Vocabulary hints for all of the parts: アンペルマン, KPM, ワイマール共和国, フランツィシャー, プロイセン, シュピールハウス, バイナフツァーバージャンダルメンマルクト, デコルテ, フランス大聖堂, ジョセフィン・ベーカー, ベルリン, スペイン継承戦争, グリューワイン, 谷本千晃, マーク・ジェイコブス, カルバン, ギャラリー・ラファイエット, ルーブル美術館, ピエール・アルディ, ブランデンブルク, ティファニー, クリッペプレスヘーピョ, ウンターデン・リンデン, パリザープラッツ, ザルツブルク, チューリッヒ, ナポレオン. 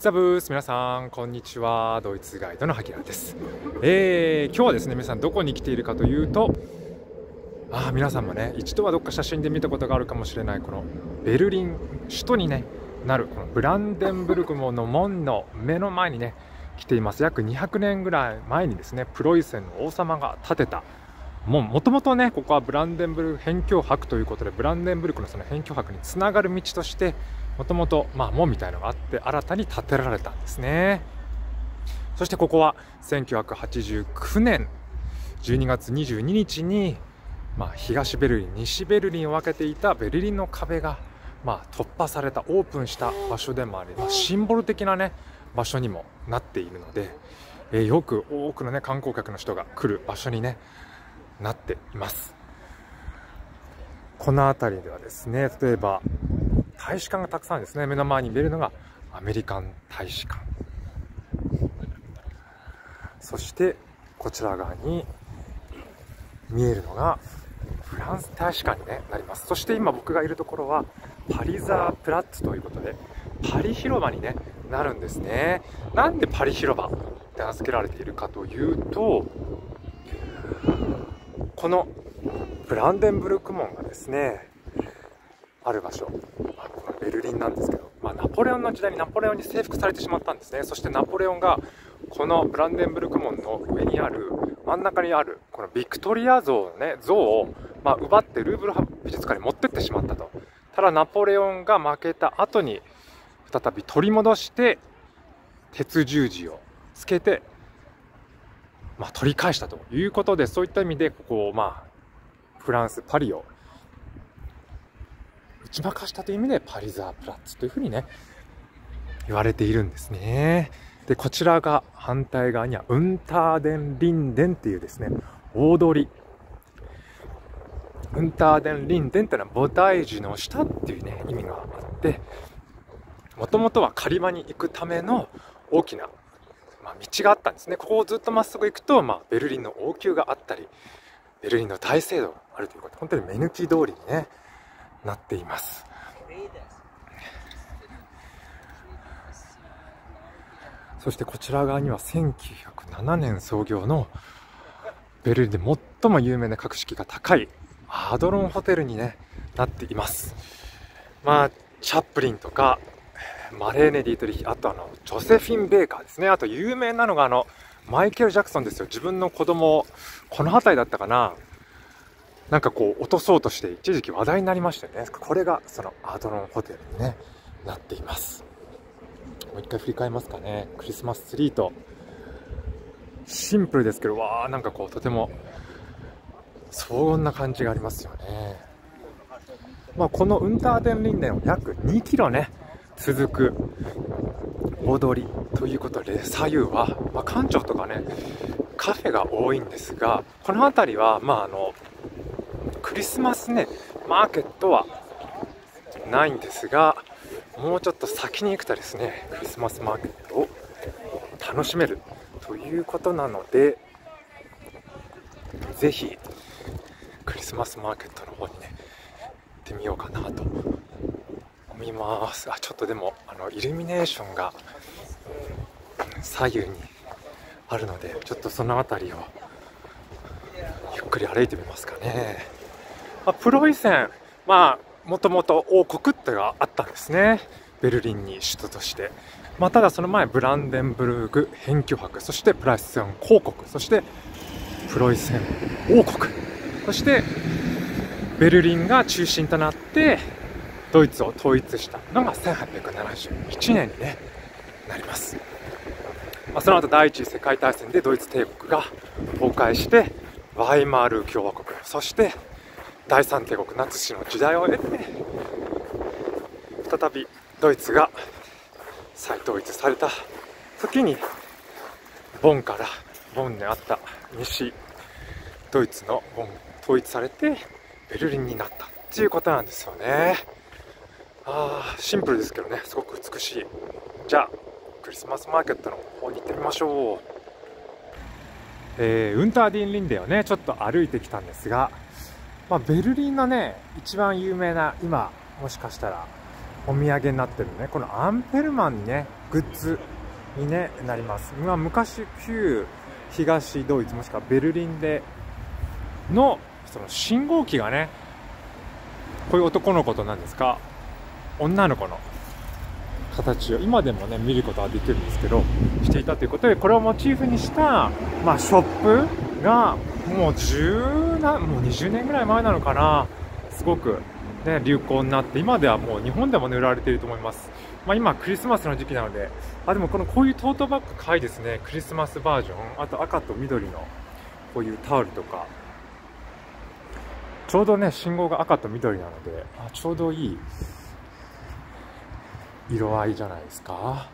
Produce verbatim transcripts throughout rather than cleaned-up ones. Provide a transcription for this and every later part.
ザブース、皆さんこんにちは。ドイツガイドの萩原です。えー、今日はですね、皆さんどこに来ているかというと、ああ皆さんもね、一度はどっか写真で見たことがあるかもしれない、このベルリン首都に、ね、なるこのブランデンブルクの門の目の前にね来ています。約にひゃくねんぐらい前にですね、プロイセンの王様が建てた門。もともとね、ここはブランデンブルク辺境泊ということで、ブランデンブルクのその辺境泊につながる道としてもともと門みたいのがあって、新たに建てられたんですね。そしてここはせんきゅうひゃくはちじゅうきゅうねんじゅうにがつにじゅうににちに、まあ、東ベルリン西ベルリンを分けていたベルリンの壁が、まあ、突破された、オープンした場所でもあり、まあ、シンボル的なね場所にもなっているので、えー、よく多くの、ね、観光客の人が来る場所にねなっています。この辺りではですね、例えば大使館がたくさんですね。目の前に見えるのがアメリカン大使館、そしてこちら側に見えるのがフランス大使館に、ね、なります。そして今僕がいるところはパリザープラッツということで、パリ広場に、ね、なるんですね。なんでパリ広場って名付けられているかというと、このブランデンブルク門がですねある場所、まあ、このベルリンなんですけど、まあ、ナポレオンの時代にナポレオンに征服されてしまったんですね。そしてナポレオンがこのブランデンブルク門の上にある、真ん中にあるこのビクトリア像の、ね、像を、まあ、奪ってルーブル美術館に持ってってしまったと。ただナポレオンが負けた後に再び取り戻して鉄十字をつけて、まあ、取り返したということで、そういった意味でここを、まあ、フランス・パリを打ち負かしたという意味でパリザープラッツというふうにね言われているんですね。でこちらが、反対側にはウンターデン・リンデンっていうですね大通り。ウンターデン・リンデンっていうのは菩提樹の下っていうね意味があって、もともとは狩場に行くための大きなまあ道があったんですね。ここをずっとまっすぐ行くと、まあ、ベルリンの王宮があったり、ベルリンの大聖堂があるということで、本当に目抜き通りに、ね、なっています。そしてこちら側にはせんきゅうひゃくななねん創業のベルリンで最も有名な格式が高いアドロンホテルに、ね、なっています。まあ、チャップリンとかマレーネ・ディートリヒ、あとあのジョセフィン・ベーカーですね。あと有名なのがあのマイケル・ジャクソンですよ。自分の子供をこの辺りだったかな、なんかこう落とそうとして一時期話題になりましたよね。これがそのアドロンホテルに、ね、なっています。もう一回振り返りますかね。クリスマスツリーとシンプルですけど、わーなんかこうとても荘厳な感じがありますよね。まあ、このウンターデンリンデンを約にキロね続く大通りということで、左右は、まあ、館長とかねカフェが多いんですが、この辺りは、まあ、あのクリスマスねマーケットはないんですが、もうちょっと先に行くとですねクリスマスマーケットを楽しめるということなので、ぜひクリスマスマーケットの方にね行ってみようかなと思います。あ、ちょっとでもあのイルミネーションが左右にあるので、ちょっとその辺りをゆっくり歩いてみますかね。まあ、プロイセン、まあもともと王国ってがあったんですね、ベルリンに首都として。まあ、ただその前、ブランデンブルク辺境泊、そしてプロイセン公国、そしてプロイセン王国、そしてベルリンが中心となってドイツを統一したのがせんはっぴゃくななじゅういちねんに、ね、なります。まあ、その後第一次世界大戦でドイツ帝国が崩壊して、ワイマール共和国、そして第三帝国ナチスの時代を経て、再びドイツが再統一された時に、ボンからボンにあった西ドイツのボン統一されてベルリンになったっていうことなんですよね。あーシンプルですけどね、すごく美しい。じゃあクリスマスマーケットの方に行ってみましょう。えー、ウンターディンリンデンをねちょっと歩いてきたんですが、まあ、ベルリンのね一番有名な、今もしかしたらお土産になってるね、このアンペルマンにね、グッズに、ね、なります。まあ、昔旧東ドイツもしくはベルリンでのその信号機がね、こういう男の子となんですか、女の子の形を今でもね見ることはできるんですけど、していたということで、これをモチーフにした、まあ、ショップがもうじゅうなんもうにじゅうねんぐらい前なのかな、すごく、ね、流行になって、今ではもう日本でも、ね、売られていると思います。まあ、今クリスマスの時期なので、あでもこのこういうトートバッグ可愛いですね、クリスマスバージョン、あと赤と緑のこういうタオルとか。ちょうどね、信号が赤と緑なので、あ、ちょうどいい色合いじゃないですか。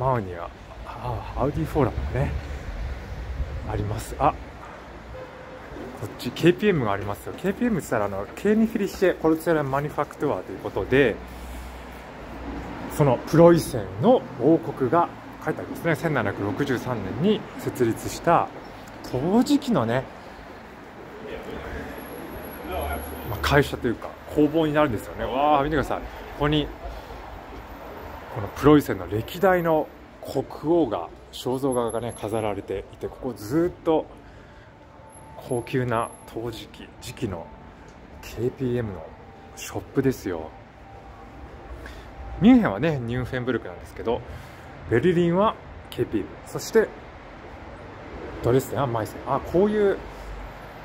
マウにはあアウディフォーラムがねあります。あ、こっち ケーピーエム がありますよ。 ケーピーエム ってったらあのケーニフィリシェコルツェランマニファクトゥアということで、そのプロイセンの王国が書いてありますね。せんななひゃくろくじゅうさんねんに設立した陶磁器のね会社というか工房になるんですよね。わあ、見てください。ここにこのプロイセンの歴代の国王が肖像画がね飾られていて、ここずっと高級な陶磁器磁器の ケーピーエム のショップですよ。ミュンヘンはねニュンフェンブルクなんですけど、ベルリンは ケーピーエム、 そしてドレスデンはマイセン。あ、こういう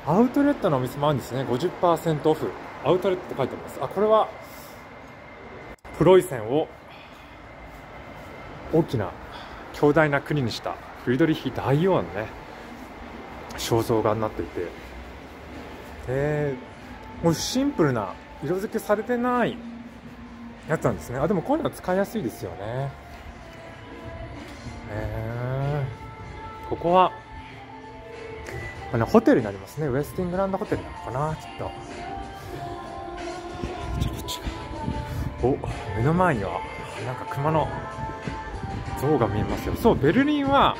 アウトレットのお店もあるんですね。 ごじゅっパーセント オフアウトレットって書いてあります。あ、これはプロイセンを大きな強大な国にしたフリードリヒ大王のね肖像画になっていて、えー、もうシンプルな色付けされてないやつなんですね。あ、でもこういうの使いやすいですよね。えー、ここはホテルになりますね。ウェスティングランドホテルなのかな、きっと。お、目の前にはなんか熊の像が見えますよ。そう、ベルリンは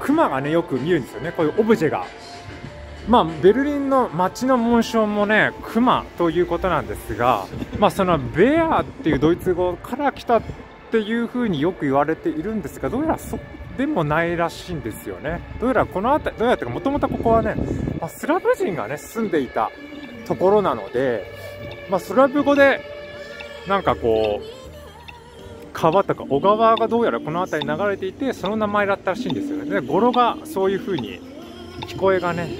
熊がねよく見るんですよね、こういうオブジェが。まあベルリンの街の紋章もね熊ということなんですが、まあそのベアっていうドイツ語から来たっていうふうによく言われているんですが、どうやらそでもないらしいんですよね。どうやらこの辺り、どうやらもともとここはね、まあ、スラブ人がね住んでいたところなので、まあ、スラブ語でなんかこう川とか小川がどうやらこの辺りに流れていて、その名前だったらしいんですよね。で語呂がそういう風に聞こえがね。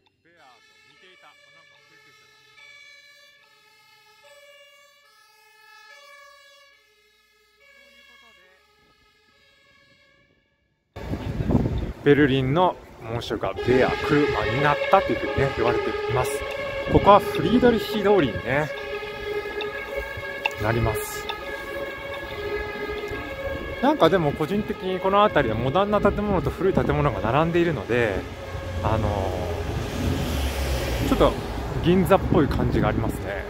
ベルリンの紋章がベアクルマになったというふうにね言われています。ここはフリードリヒ通りに、ね、なります。なんかでも個人的にこの辺りはモダンな建物と古い建物が並んでいるので、あのー、ちょっと銀座っぽい感じがありますね。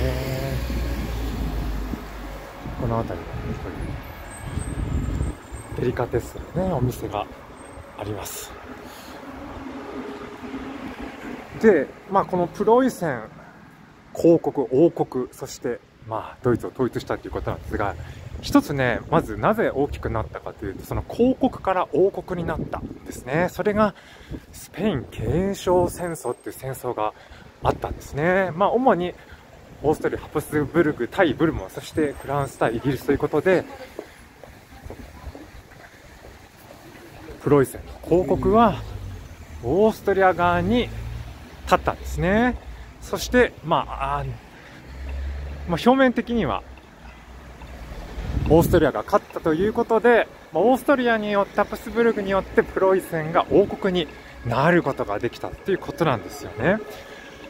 えー、この辺りがねこういうデリカテッセのねお店があります。で、まあ、このプロイセン公国王国、そして、まあ、ドイツを統一したということなんですが、一つねまずなぜ大きくなったかというと、その公国から王国になったんですね。それがスペイン継承戦争っていう戦争があったんですね。まあ、主にオーストリアハプスブルク対ブルボン、そしてフランス対イギリスということで、プロイセンの公国はオーストリア側に立ったんですね。そして、まあ、あまあ、表面的にはオーストリアが勝ったということで、まあ、オーストリアによってハプスブルクによってプロイセンが王国になることができたということなんですよね。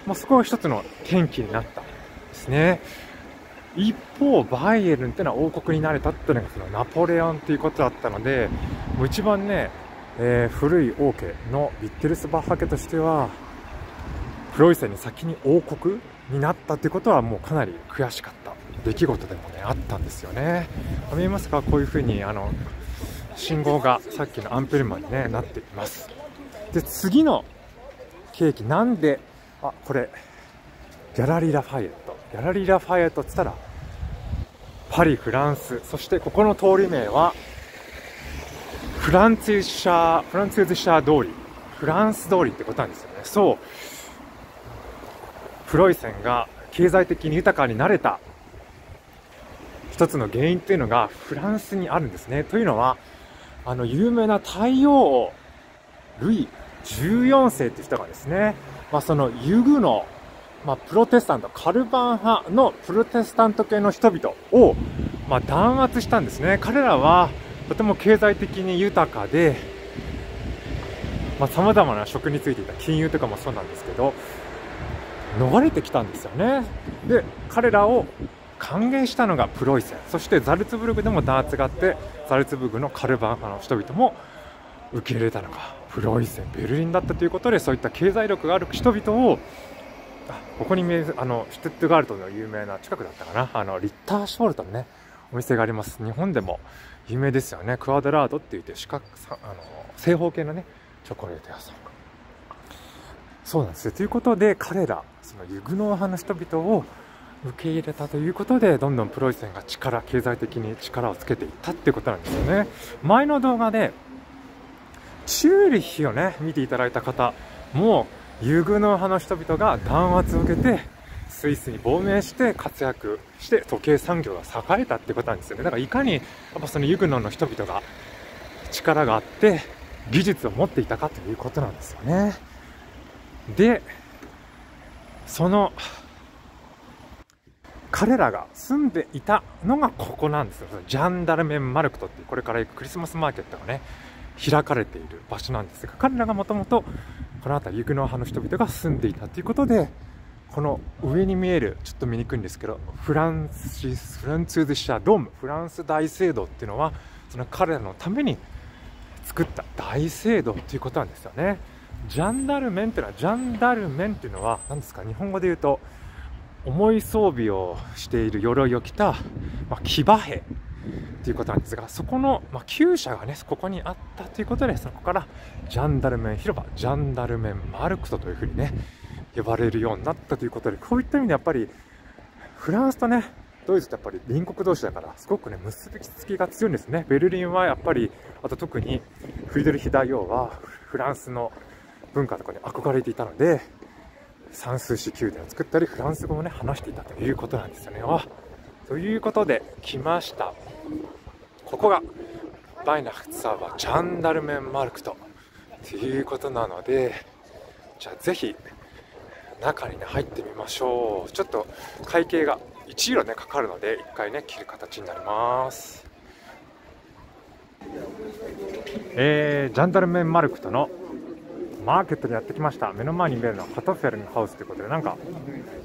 まあ、そこが一つの転機になったんですね。一方バイエルンってのは王国になれたっていうのがそのナポレオンっていうことだったので、もう一番ね、えー、古い王家のビッテルスバッハ家としてはプロイセンに先に王国になったっていうことはもうかなり悔しかった出来事でもねあったんですよね。見えますか、こういうふうにあの信号がさっきのアンペルマンに、ね、なっています。で次のケーキなんで、あ、これギャラリー・ラファイエット。ギャラリー・ラファイエットって言ったら、パリ、フランス。そして、ここの通り名は、フランツィシャー、フランツィシャー通り。フランス通りってことなんですよね。そう。フロイセンが経済的に豊かになれた一つの原因というのがフランスにあるんですね。というのは、あの、有名な太陽王、ルイじゅうよん世って人がですね、まあそのユグの、まあ、プロテスタント、カルバン派のプロテスタント系の人々を、まあ、弾圧したんですね。彼らはとても経済的に豊かで、まあ、様々な職についていた金融とかもそうなんですけど、逃れてきたんですよね。で、彼らを歓迎したのがプロイセン。そしてザルツブルクでも弾圧があって、ザルツブルクのカルバン派の人々も受け入れたのがプロイセン、ベルリンだったということで、そういった経済力がある人々を、あ、ここにあのシュテットガルトの有名な近くだったかな、あのリッターシュフォルトのね、お店があります。日本でも有名ですよね。クワドラードって言って四角、あの正方形のねチョコレート屋さん。そうなんですよ。ということで彼ら、そのユグノー派の人々を受け入れたということで、どんどんプロイセンが力、経済的に力をつけていったっていうことなんですよね。前の動画でチューリッヒをね、見ていただいた方も、ユグノー派の人々が弾圧を受けてスイスに亡命して活躍して時計産業が栄えたってことなんですよね。だからいかにやっぱそのユグノーの人々が力があって技術を持っていたかということなんですよね。で、その彼らが住んでいたのがここなんですよ。ジャンダルメンマルクトっていう、これから行くクリスマスマーケットがね、開かれている場所なんですが、彼らがもともとこの辺りユグノー派の人々が住んでいたということで、この上に見える、ちょっと見にくいんですけど、フランシス・フランツーズ・シャドーム、フランス大聖堂っていうのは、その彼らのために作った大聖堂ということなんですよね。ジャンダルメンっていうのは、ジャンダルメンっていうのは何ですか、日本語で言うと、重い装備をしている、鎧を着た、まあ、騎馬兵ということなんですが、そこの、まあ、厩舎がね、ここにあったということで、そこからジャンダルメン広場、ジャンダルメンマルクトというふうにね、呼ばれるようになったということで、こういった意味でやっぱりフランスとね、ドイツってやっぱり隣国同士だから、すごくね、結びつきが強いんですね。ベルリンはやっぱり、あと特にフリドリヒ大王はフランスの文化とかに憧れていたので、サンスーシー宮殿を作ったり、フランス語もね、話していたということなんですよね。あ、ということで来ました。ここがバイナフツァーバージャンダルメンマルクトということなので、じゃあぜひ中にね、入ってみましょう。ちょっと会計がいちユーロね、かかるので、一回ね、切る形になります。えー、ジャンダルメンマルクトのマーケットにやってきました。目の前に見えるのはカトフェルのハウスということで、なんか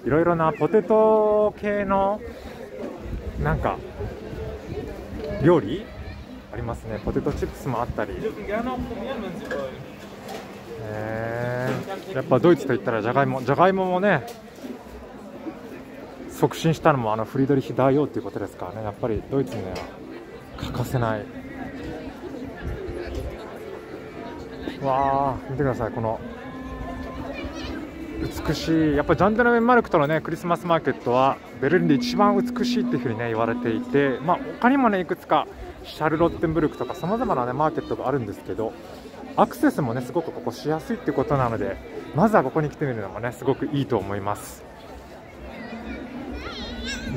いろいろなポテト系のなんか料理ありますね。ポテトチップスもあったり、えー、やっぱドイツといったらじゃがいも、じゃがいももね、促進したのもあのフリードリヒ大王ということですからね、やっぱりドイツには欠かせない。わー、見てください、この美しい、やっぱりジャンダルメンマルクトのね、クリスマスマーケットはベルリンで一番美しいっていうふうにね、言われていて、まあ、他にもね、いくつかシャルロッテンブルクとかさまざまなね、マーケットがあるんですけど、アクセスもね、すごくここしやすいってことなので、まずはここに来てみるのもね、すごくいいと思います。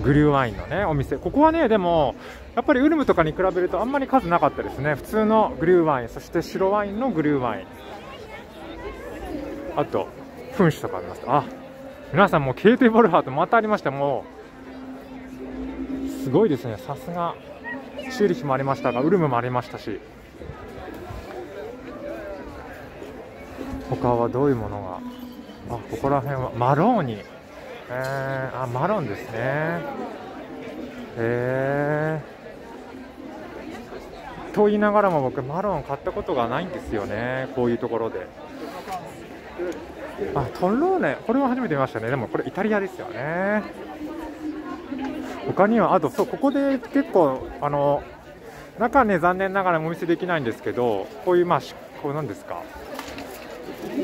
グリューワインのね、お店、ここはね、でもやっぱりウルムとかに比べるとあんまり数なかったですね。普通のグリューワイン、そして白ワインのグリューワイン、あと噴酒とかありました。あ、皆さんもうケーティーボルハートまたありました。もうすごいですね。さすがチューリヒもありましたが、ウルムもありましたし、他はどういうものが、あ、ここら辺はマローニ、えー、あ、マロンですね。えー、と言いながらも僕マロン買ったことがないんですよね、こういうところで。あ、トンローネ、これは初めて見ましたね。でもこれイタリアですよね。他にはあと、そう、ここで結構あの中ね、残念ながらお見せできないんですけど、こういう、まあ、こうなんですか、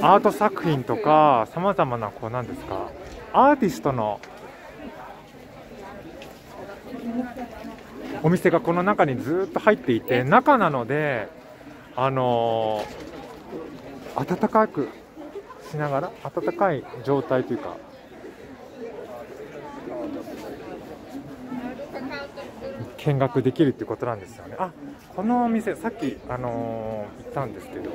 アート作品とかさまざまな、こうなんですか、アーティストのお店がこの中にずっと入っていて、中なのであのー、暖かくしながら、暖かい状態というか見学できるっていうことなんですよね。あ、このお店さっきあのー、行ったんですけど、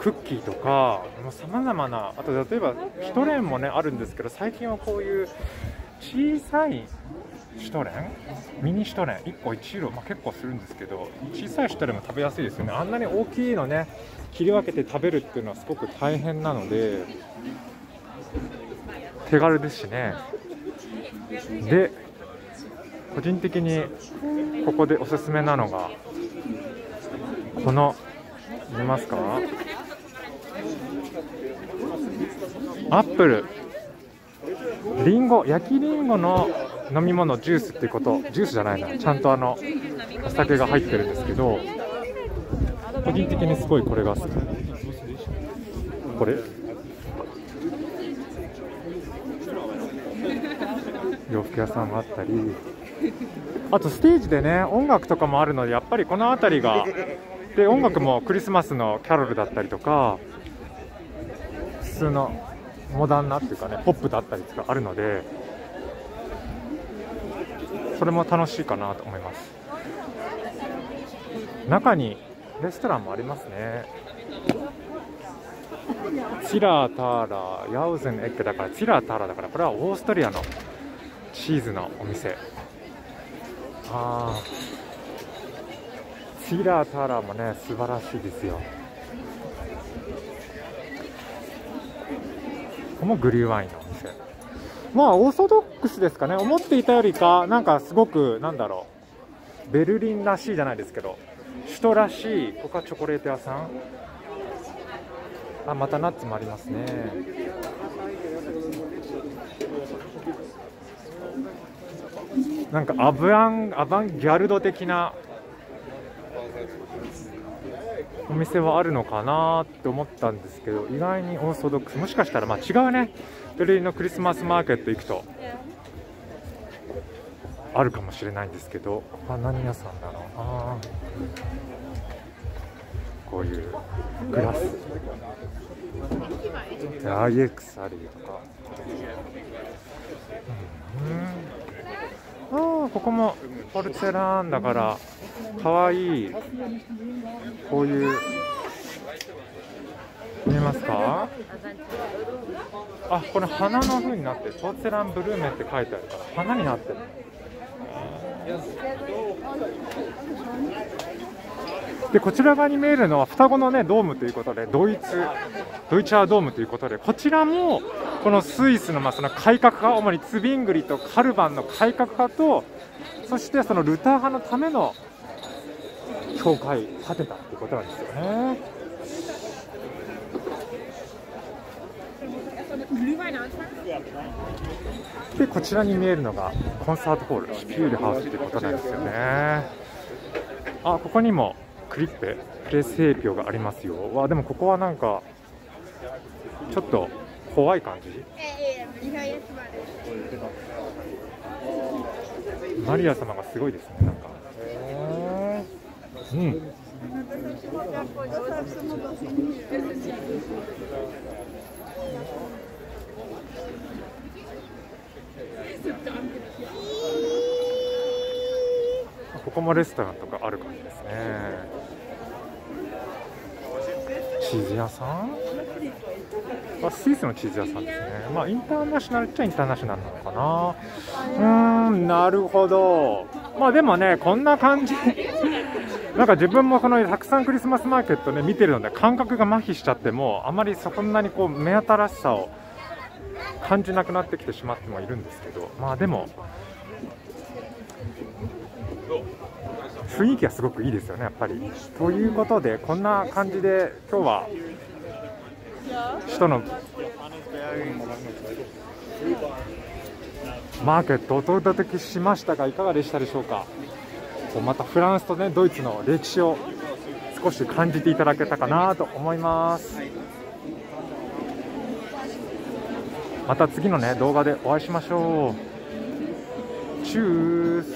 クッキーとかさまざまな、あと例えばシュトレンもねあるんですけど、最近はこういう小さいシュトレン、ミニシュトレンいっこいちユーロ、まあ、結構するんですけど、小さいシュトレンも食べやすいですよね。あんなに大きいのね切り分けて食べるっていうのはすごく大変なので、手軽ですしね。で個人的にここでおすすめなのがこの、見ますか、アップル、リンゴ、焼きリンゴの飲み物、ジュースっていうこと、ジュースじゃないな、ちゃんとあのお酒が入ってるんですけど、個人的にすごいこれが好き。これ洋服屋さんがあったり、あとステージでね音楽とかもあるので、やっぱりこの辺りがで、音楽もクリスマスのキャロルだったりとか、普通のモダンなっていうかね、ポップだったりとかあるので、それも楽しいかなと思います。中にレストランもありますね。チラーターラーヤウゼンエッケだから、チラーターラーだから、これはオーストリアのチーズのお店。あー、チラーターラーもね素晴らしいですよ。ここもグリューワインのお店。まあオーソドックスですかね。思っていたよりかなんかすごく、なんだろう、ベルリンらしいじゃないですけど、首都らしい。ここはチョコレート屋さん。あ、またナッツもありますね。なんかアブアン、アバンギャルド的なお店はあるのかなって思ったんですけど、意外にオーソドックス。もしかしたらまあ違うね、ベルリンのクリスマスマーケット行くとあるかもしれないんですけど、ここは何屋さんだろうな。こういうグラス、アイエックス あるよとか、うん、あー、ここもポルツェランだからかわいい。こういう見えますか、あ、これ花の風になってる、ポルツェランブルーメって書いてあるから花になってる。でこちら側に見えるのは双子の、ね、ドームということで、ドイツドイチャードームということで、こちらもこのスイスの、まあその改革派、主にツビングリとカルバンの改革派と、そしてそのルター派のための教会を建てたということなんですよね。でこちらに見えるのがコンサートホール、シュピールハウスということなんですよね。あ、ここにもクリッペプレスヘーピョがありますよ。わ、でもここはなんかちょっと怖い感じ。マリア様がすごいですね、なんか。うん。ここもレストランとかある感じですね。チーズ屋さん、あ、スイスのチーズ屋さんですね。まあインターナショナルっちゃインターナショナルなのかな。うーん、なるほど。まあでもねこんな感じなんか自分もこのたくさんクリスマスマーケットね見てるので、感覚が麻痺しちゃって、もうあまりそんなにこう目新しさを感じなくなってきてしまってもいるんですけど、まあでも雰囲気はすごくいいですよね、やっぱり。ということで、こんな感じで今日は首都のマーケットをお届けしましたが、いかがでしたでしょうか。またフランスと、ね、ドイツの歴史を少し感じていただけたかなと思います。また次のね動画でお会いしましょう。チュース。